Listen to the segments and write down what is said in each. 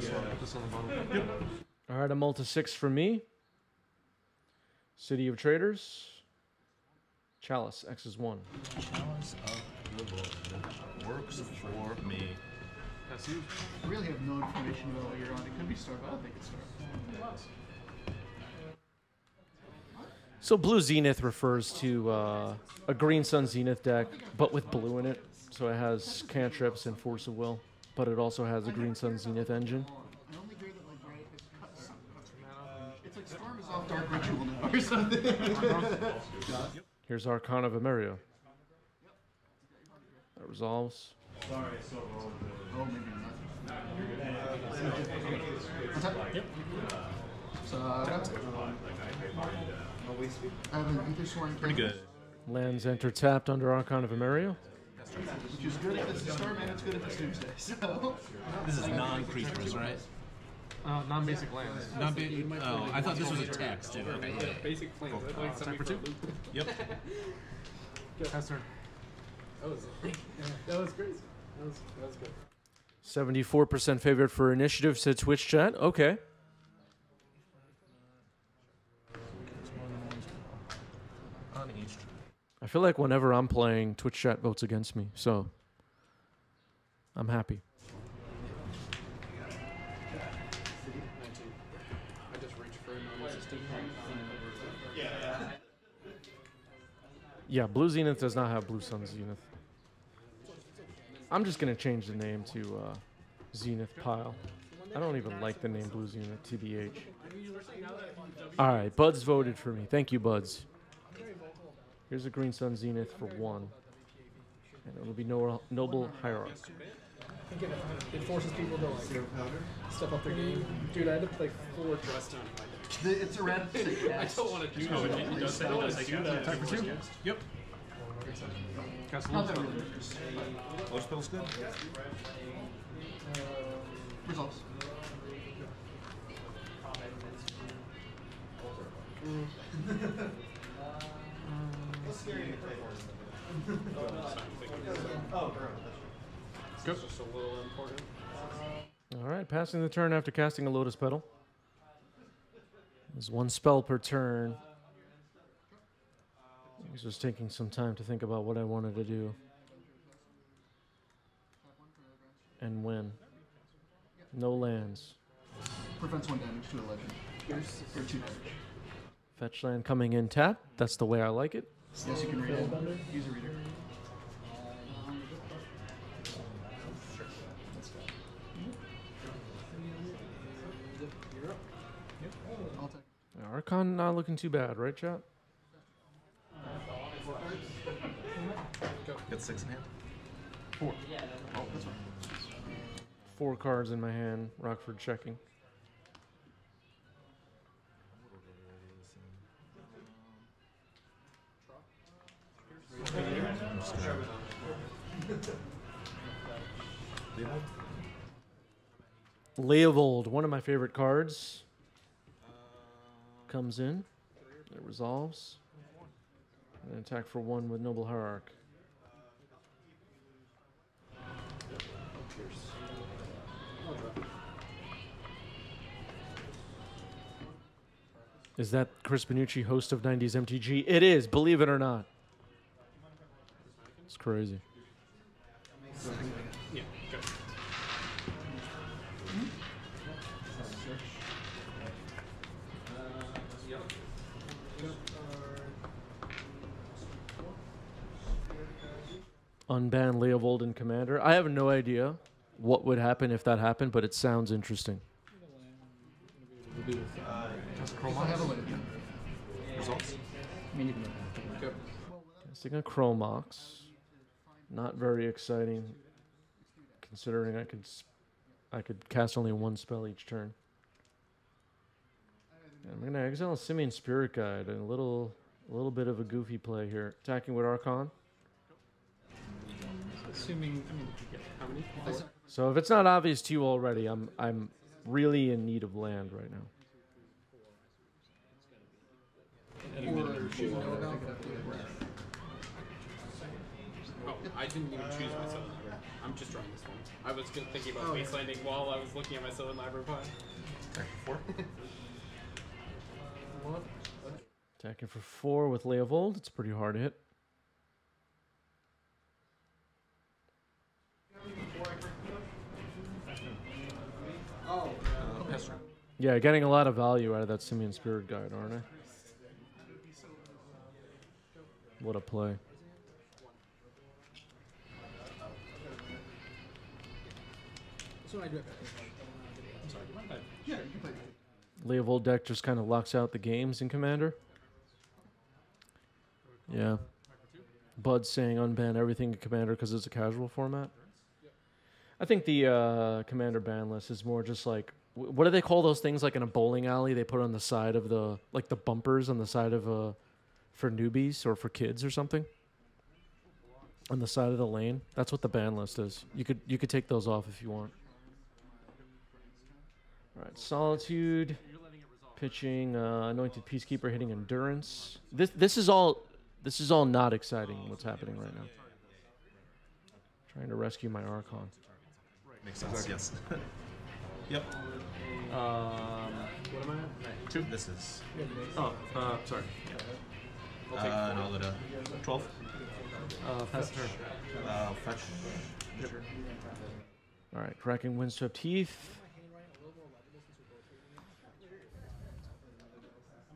Yep. All right, a multi-6 for me. City of Traders. Chalice, X is 1. Chalice of Leovold works for me. That's you. I really have no information about what you're on. It could be Starve, I don't think it's Starve. So Blue Zenith refers to a Green Sun Zenith deck, but with blue in it. So it has cantrips and Force of Will, but it also has a Green Sun Zenith engine. It's like Storm is off Dark Ritual now or something. Here's Archon of Emeria. That resolves. Sorry, so wrong. Oh, maybe not. Yep. So that's good. Pretty good. Lands enter tapped under Archon of Emeria. Which is good if it's the Starman, it's good if it's Doomsday. So. This is non-creatures, right? Non-basic lands. Oh, I thought this was a text. Okay. Yeah. Basic planes. Oh, like time for 2? Yep. Pass turn. That was crazy. That was good. 74% favored for initiative, said Twitch chat. Okay. I feel like whenever I'm playing, Twitch chat votes against me, so I'm happy. I just reached for a normal system. Yeah, Blue Zenith does not have Blue Sun Zenith. I'm just going to change the name to Zenith Pile. I don't even like the name Blue Zenith, TBH. All right, Buds voted for me. Thank you, Buds. Here's a Green Sun Zenith for 1. And it'll be Noble Hierarch. I think it forces people to like step up their game. Dude, I had to play 4 dressed on my deck. It's a red. I don't want to do that. It does that. Attack for 2? Yep. Cast Lotus Petal's good. Results. Alright, passing the turn after casting a Lotus Petal. There's 1 spell per turn. I was just taking some time to think about what I wanted to do. And when. No lands. Prevents 1 damage to a legend. Here's for 2 damage. Fetch land coming in tap. That's the way I like it. Yes, you can read it. Use a reader. Archon not looking too bad, right, chat? Got 6 in hand. 4. Oh, that's right. 4 cards in my hand. Rockford checking. Leovold, one of my favorite cards, comes in. It resolves. And attack for 1 with Noble Hierarch. Is that Chris Banuchi, host of 90s MTG? It is, believe it or not. It's crazy. Yeah, go. Unban Leovold and Commander. I have no idea what would happen if that happened, but it sounds interesting. Results. Casting a Chrome Mox. Not very exciting, considering I could cast only 1 spell each turn. And I'm gonna exile Simian Spirit Guide and a little bit of a goofy play here. Attacking with Archon. Assuming, I mean, how many? 4. So if it's not obvious to you already, I'm really in need of land right now. I didn't even choose myself. I'm just drawing this one. I was thinking about wastelanding while I was looking at myself in library pile. Attacking for 4 with Leovold. It's a pretty hard hit. Yeah, getting a lot of value out of that Simian Spirit Guide, aren't I? What a play. Leovold deck just kind of locks out the games in Commander. Yeah. Bud's saying unban everything in Commander because it's a casual format. I think the Commander ban list is more just like, what do they call those things like in a bowling alley they put on the side of the, like the bumpers on the side of a, for newbies or for kids or something? On the side of the lane? That's what the ban list is. You could take those off if you want. All right, Solitude, pitching Anointed Peacekeeper, hitting Endurance. This is all not exciting. What's happening right now? Trying to rescue my Archon. Makes sense. Yes. Yep. What am I at? 2. This is. Oh, sorry. I'll take 12. Pass turn. Fetch. Yep. All right, cracking Windswept Heath.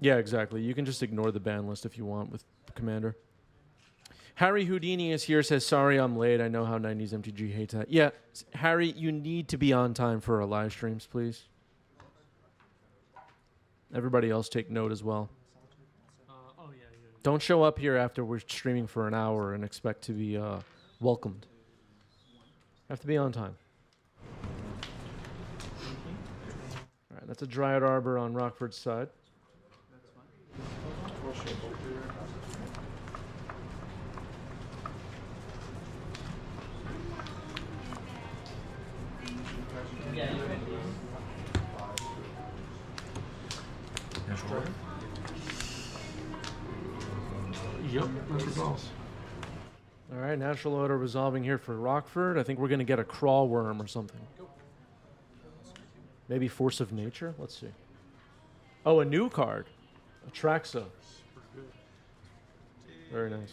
Yeah, exactly. You can just ignore the ban list if you want with Commander. Harry Houdini is here, says, sorry I'm late. I know how 90s MTG hates that. Yeah, Harry, you need to be on time for our live streams, please. Everybody else take note as well. Don't show up here after we're streaming for an hour and expect to be welcomed. Have to be on time. All right, that's a Dryad Arbor on Rockford's side. Natural Order. Yep, that resolves. All right, Natural Order resolving here for Rockford. I think we're going to get a Crawl Worm or something. Maybe Force of Nature? Let's see. Oh, a new card. Atraxa. Very nice.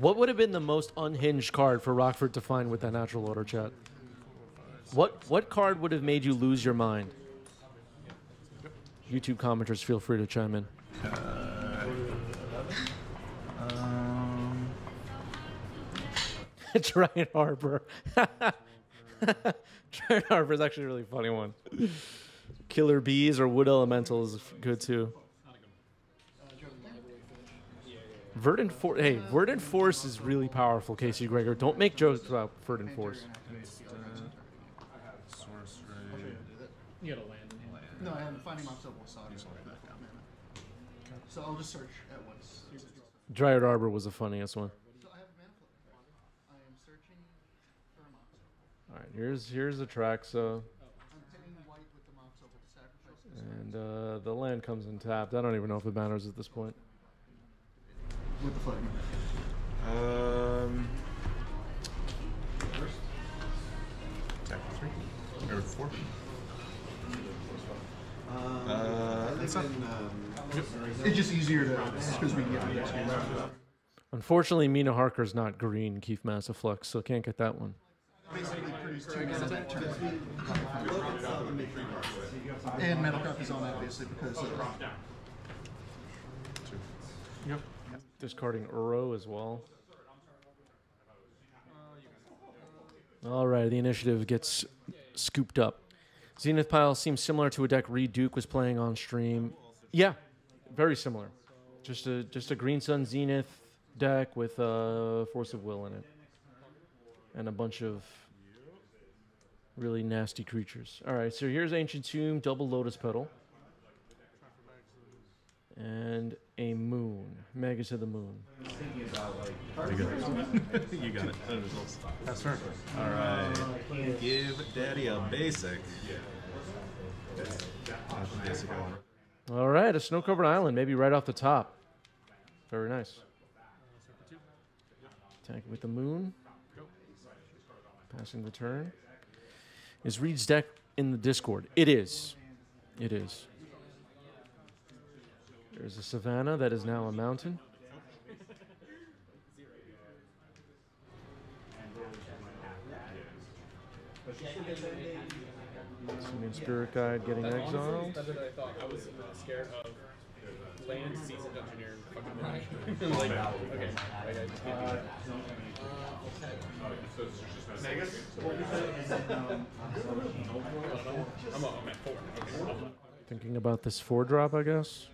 What would have been the most unhinged card for Rockford to find with that Natural Order, chat? What card would have made you lose your mind? YouTube commenters, feel free to chime in. Dryad Arbor. Dryad Arbor is actually a really funny one. Killer Bees or Wood Elemental is good too. Verdant Force. Hey, Verdant Force is really powerful, Casey Gregor. Don't make jokes about Verdant Force. You gotta land in hand. No, I haven't. Finding Mox Opal saw it. So I'll just search at once. Dryad Arbor was the funniest one. All right, here's Atraxa. And the land comes untapped. I don't even know if it matters at this point. What the fuck? First? Attack 3? Or 4? It's just easier to... because we can get the next game. Unfortunately, Mina Harker's not green, Keith Massaflux, so can't get that one. Basically produce 2 guys that turn. And Metal Cup is on that, basically, because... Yep. Discarding Uro as well. All right, the initiative gets scooped up. Zenith Pile seems similar to a deck Reed Duke was playing on stream. Yeah, very similar. Just a Green Sun Zenith deck with Force of Will in it. And a bunch of really nasty creatures. All right, so here's Ancient Tomb, double Lotus Petal. And a moon. Magus of the Moon. You got it. That's her. All right. Give Daddy a basic. That's the basic one. All right, a snow-covered island, maybe right off the top. Very nice. Attack with the moon. Passing the turn. Is Reed's deck in the Discord? It is. It is. There's a savanna that is now a mountain. Simian Spirit Guide getting exiled. I was scared of land, Seasoned Engineer, fucking like, okay. Magus? I'm at 4. Okay. Thinking about this 4-drop, I guess.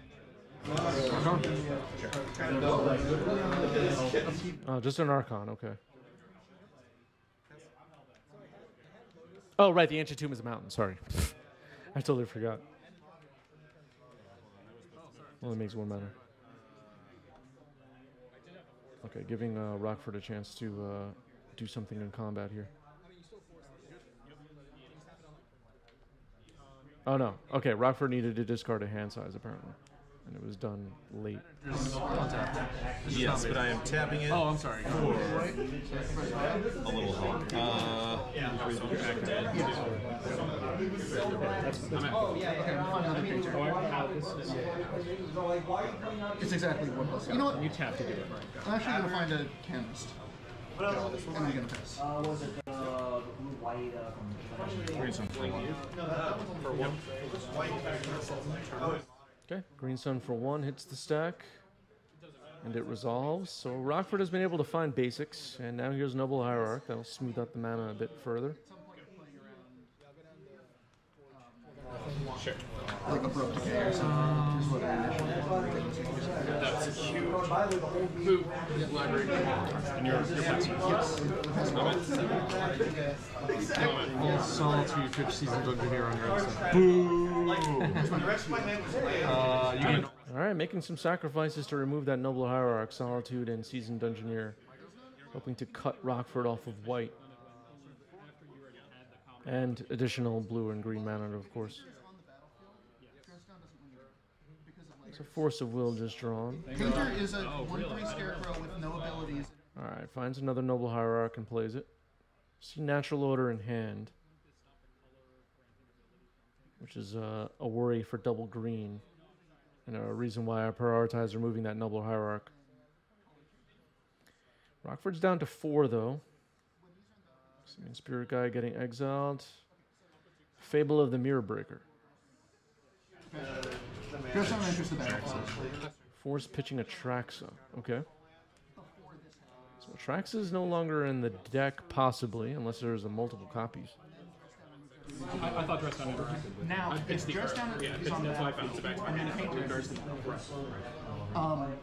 Oh, just an Archon, okay. Oh, right, the Ancient Tomb is a mountain, sorry. I totally forgot. Well, it makes one matter. Okay, giving Rockford a chance to do something in combat here. Oh, no. Okay, Rockford needed to discard a hand size, apparently. And it was done late. Yes, but I am tapping it. Oh, I'm sorry. For a little hog. It's exactly 1+. You know what? You tap to do it. I'm actually going to find a chemist. And I'm going to pass. Was it white? Green Sun for 1. Okay, Green Sun for 1 hits the stack, and it resolves. So Rockford has been able to find basics, and now here's Noble Hierarch. That'll smooth out the mana a bit further. Sure. Like Abrupt Decay or something. That's a huge move. Library. And you're passing. Comment. Solitude, Twitch Seasoned Engineer on your own side. Boo! Alright, making some sacrifices to remove that Noble Hierarch, Solitude, and Seasoned Engineer. Hoping to cut Rockford off of white. And additional blue and green mana, of course. It's a Force of Will just drawn. Painter is a 1/3 scarecrow with no abilities. Alright, finds another Noble Hierarch and plays it. See Natural Order in hand, which is a worry for double green, and a reason why I prioritize removing that Noble Hierarch. Rockford's down to 4, though. Simian Spirit Guide getting exiled. Fable of the Mirror Breaker. Force pitching Atraxa. Okay. So Atraxa is no longer in the deck, possibly, unless there's multiple copies. I thought Dress Down had it. Now, it's Dress Down is on the back. And then Painter.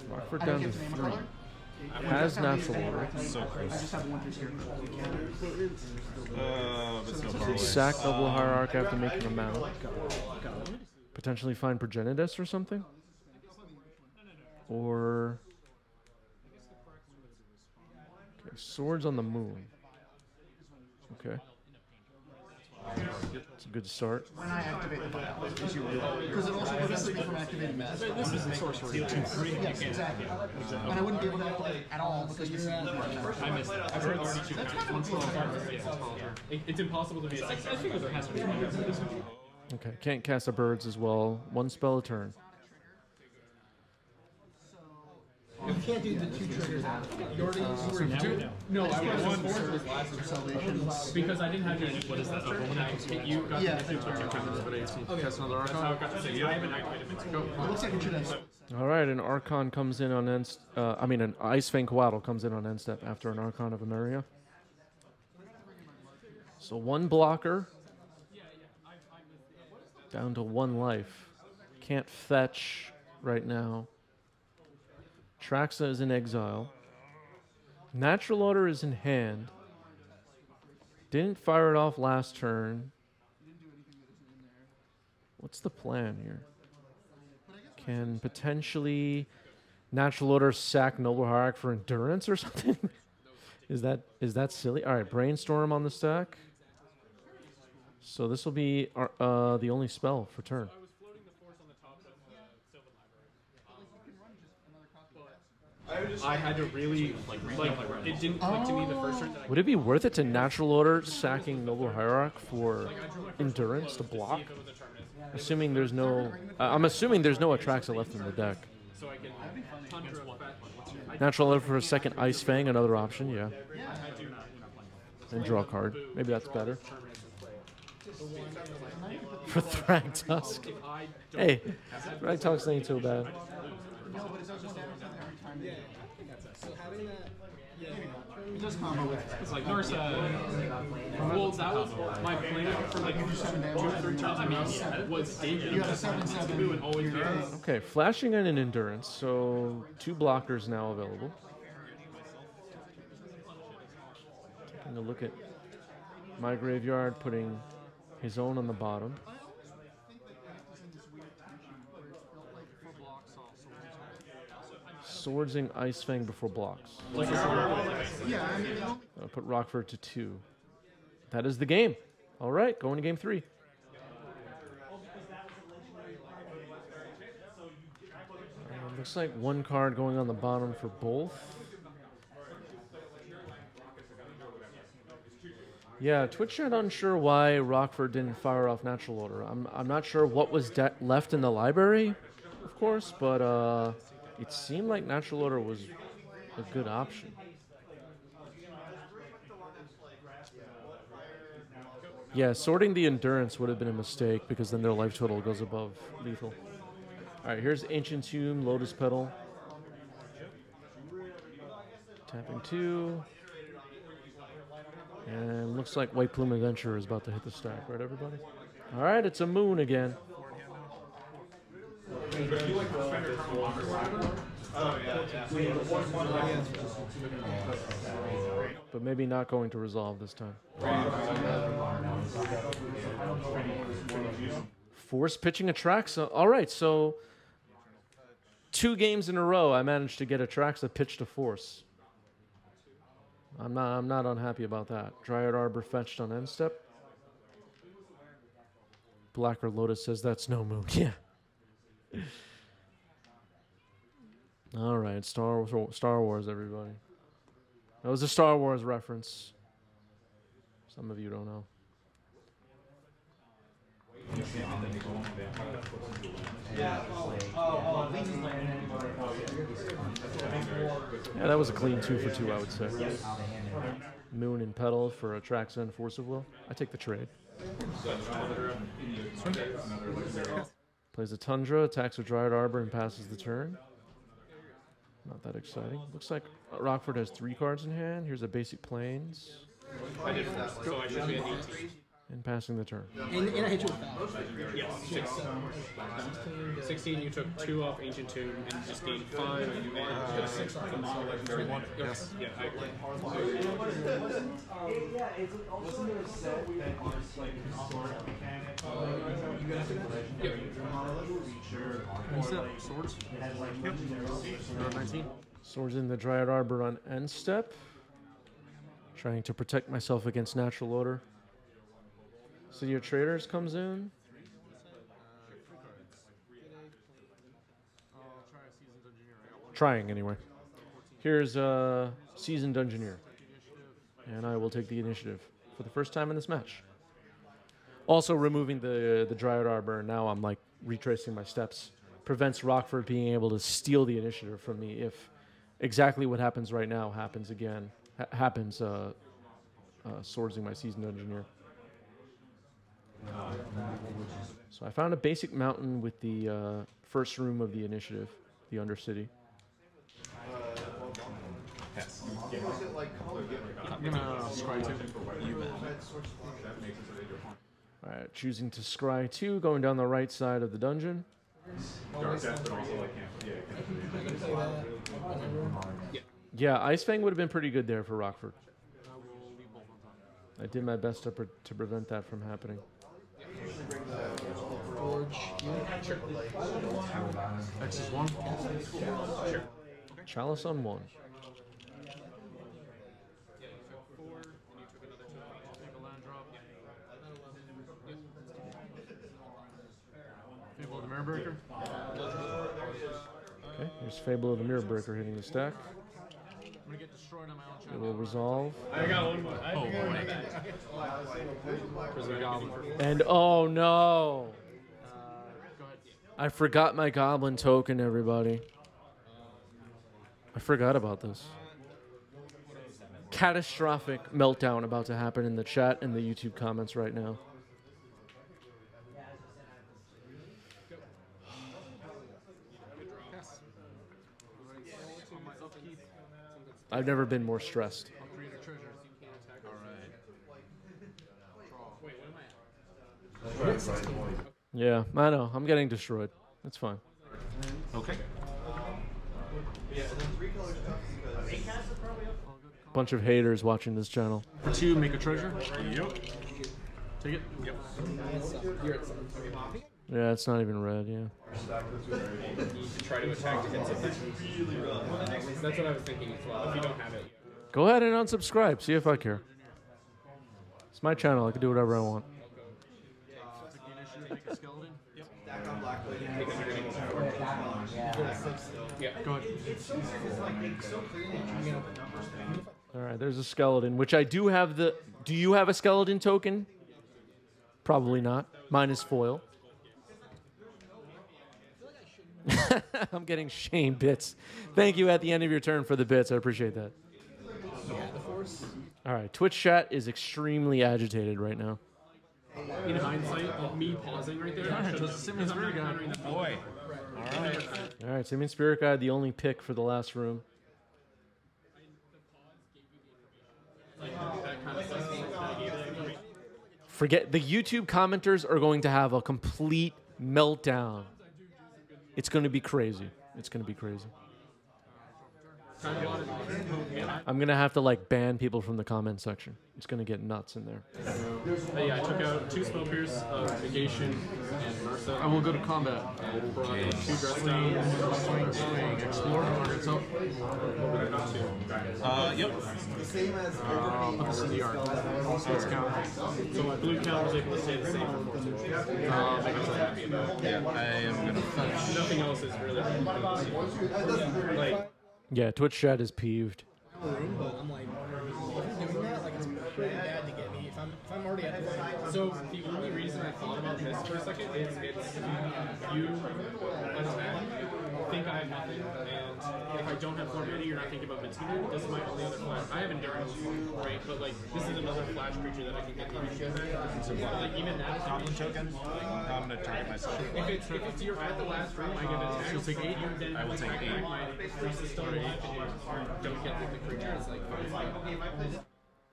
Rockford down to 3. Has Natural Order. So close. Sack Noble Hierarch after making a mount. Potentially find Progenitus or something? Or... Okay, Swords on the Moon. Okay. It's a good start. When I activate the file, because it also prevents me from activating mass. This is a sorcery. Yes, exactly. And I wouldn't be able to activate it at all because this is I missed it. I've already checked. That's kind of cool. It's impossible to be a 6. I figure there has to be one. Okay, can't cast a birds as well. One spell a turn. You can't do the 2 triggers. You already used 2. No, I was 1 last of Salvation. Because I didn't have your... What is that? Oh, when I hit you, got the two triggers, but I used to cast another Archon. I got to say, I haven't activated it. Go. It looks like it should have... Alright, an Archon comes in on end... I mean, an Icefang Coatl comes in on end step after an Archon of Emeria. So one blocker. Down to 1 life. Can't fetch right now. Traxa is in exile. Natural Order is in hand. Didn't fire it off last turn. What's the plan here? Can potentially Natural Order sack Noble Hierarch for Endurance or something? Is that silly? All right, Brainstorm on the stack. So this will be the only spell for turn. top of Sylvan Library. I had to really, like it didn't click to me the first turn. Would it be worth it to Natural Order sacking Noble Hierarch for Endurance to block? Assuming there's no... I'm assuming there's no Atraxa left in the deck. So I can Natural Order for a second Ice Fang, another option, yeah. And draw a card. Maybe that's better. For Thrag Tusk. Hey, Thrag Tusk ain't so bad. It does combo with it's like Narsa. Well, that was my plan for like 2 or 3 turns. I mean, yeah, it was dangerous. Okay, flashing and an endurance, so 2 blockers now available. Taking a look at my graveyard, putting his own on the bottom. Swords and Ice Fang before blocks. I'll put Rockford to 2. That is the game. All right, going to game 3. Looks like 1 card going on the bottom for both. Yeah, Twitch chat unsure why Rockford didn't fire off Natural Order. I'm not sure what was left in the library, of course, but it seemed like Natural Order was a good option. Yeah, sorting the endurance would have been a mistake because then their life total goes above lethal. All right, here's Ancient Tomb, Lotus Petal. Tapping 2. And looks like White Plume Adventure is about to hit the stack, right, everybody? All right, it's a moon again. But maybe not going to resolve this time. Force pitching Atraxa. All right, so 2 games in a row, I managed to get Atraxa pitched to Force. I'm not unhappy about that. Dryad Arbor fetched on end step. Black or Lotus says that's no moon. Yeah. All right, Star Wars, everybody. That was a Star Wars reference. Some of you don't know. Yeah, that was a clean 2 for 2, I would say. Moon and Petal for Atraxa and Force of Will. I take the trade. Plays a Tundra, attacks a Dryad Arbor, and passes the turn. Not that exciting. Looks like Rockford has 3 cards in hand. Here's a basic Plains. And passing the turn. And I hit you with that. Yes, 16. 16, you took 2 off Ancient Tomb and just gained 5. And yes. Yeah, I agree. Swords? Yep. 19. Swords in the Dryad Arbor on end step. Trying to protect myself against Natural Order. City of Traders comes in. Trying, anyway. Here's Seasoned Engineer. And I will take the initiative for the first time in this match. Also removing the Dryad Arbor. Now I'm, like, retracing my steps. Prevents Rockford being able to steal the initiative from me if exactly what happens right now happens again. Happens swordsing my Seasoned Engineer. So I found a basic mountain with the first room of the initiative, the Undercity. All right, choosing to scry 2, going down the right side of the dungeon. Yeah, Ice Fang would have been pretty good there for Rockford. I did my best to prevent that from happening. X is 1. Chalice on 1. Fable of the Mirror Breaker. Okay, here's Fable of the Mirror Breaker hitting the stack. I'm gonna get destroyed on my own channel. It will resolve. I got one more. Oh, and oh no! Go ahead. I forgot my goblin token, everybody. I forgot about this. Catastrophic meltdown about to happen in the chat and the YouTube comments right now. I've never been more stressed. Yeah, I know. I'm getting destroyed. That's fine. Okay. Bunch of haters watching this channel. For two, make a treasure. Yep. Take it. Yep. Yeah, it's not even red, yeah. Try to attack against it. That's what I was thinking as well. If you don't have it. Go ahead and unsubscribe. See if I care. It's my channel. I can do whatever I want. Go ahead. All right, there's a skeleton, which I do have the... Do you have a skeleton token? Probably not. Mine is foil. I'm getting shame bits. Thank you at the end of your turn for the bits. I appreciate that. All right, Twitch chat is extremely agitated right now. In hindsight, of me pausing right there, Simian Spirit Guide. Boy. All right, Simian Spirit Guide, the only pick for the last room. Forget the YouTube commenters are going to have a complete meltdown. It's going to be crazy. It's going to be crazy. I'm going to have to like ban people from the comment section. It's going to get nuts in there. Yeah, I took out two Spellpierce, Negation, and Mersa. I will go to combat. I brought in two Dressdowns, Swing, Explore, Target itself. Yep. Put this in the yard. So it's countering. So my blue counter is able to stay the same for 4/2. I guess I'm happy about it. Yeah, I am going to punch. Nothing else is really... Like... Yeah, Twitch chat is peeved. I'm like, if he's doing that, like, it's pretty bad to get me. If I'm already at the line. So the only reason I thought about this for a second is it's you as Matt think I have nothing, and if I don't have Florida, you're not thinking about Vince. This is my only other flash. I have Endurance, right? But like, this is another flash creature that I can get to. So like, even that goblin token, I'm gonna target myself. If it's you're at the last room, I get an attack. You'll take 8. I will take 8. Don't get the creature. It's like,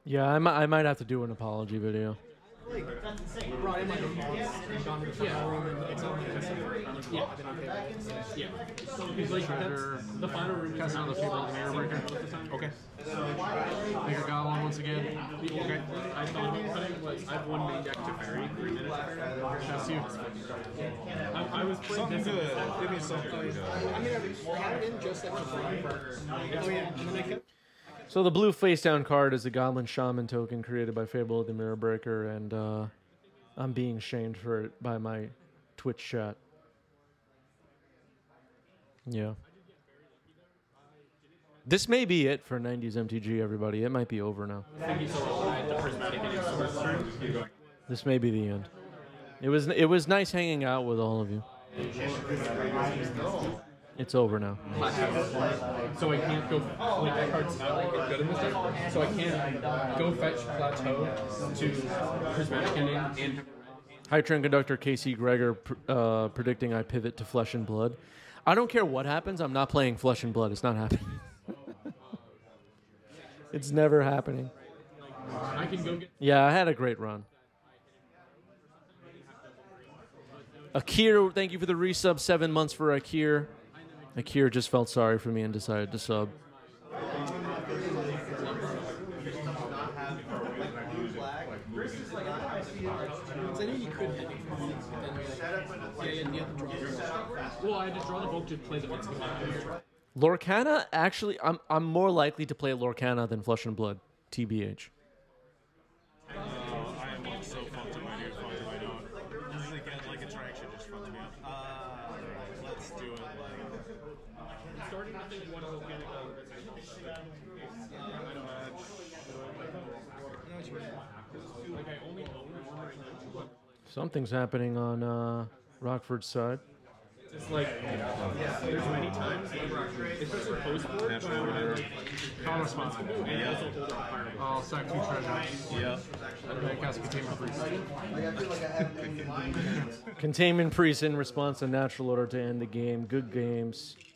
yeah, I might have to do an apology video. The final room cast out the Fable of the Mirror Breaker. Okay. Make a goblin once again. Okay. I thought it was, I have one main deck to bury. 3 minutes. That's you. I was playing this. Give me something. I mean, I had it in just at the front. So the blue face-down card is the Goblin Shaman token created by Fable of the Mirror Breaker, and I'm being shamed for it by my Twitch chat. Yeah. This may be it for 90s MTG, everybody. It might be over now. This may be the end. It was nice hanging out with all of you. It's over now. So I can't go. Like, that card's not like good in this deck. So I can't go fetch Plateau to Prismatic Ending. High Train Conductor Casey Gregor predicting I pivot to Flesh and Blood. I don't care what happens. I'm not playing Flesh and Blood. It's not happening. It's never happening. Yeah, I had a great run. Akir, thank you for the resub. 7 months for Akir. Akir just felt sorry for me and decided to sub. Lorcana, actually, I'm more likely to play Lorcana than Flesh and Blood, TBH. I am so fucked if I do, fucked if I don't. This is again like Atraxa just fucked me up. doing I'm starting to think one of organic elements is not much. Something's happening on Rockford's side. It's like, there's many times, especially post-board, I'm responsible, and also hold on fire. I'll sack 2 treasures. Yeah. And then cast Containment Priest. Containment Priest in response to Natural Order to end the game. Good games.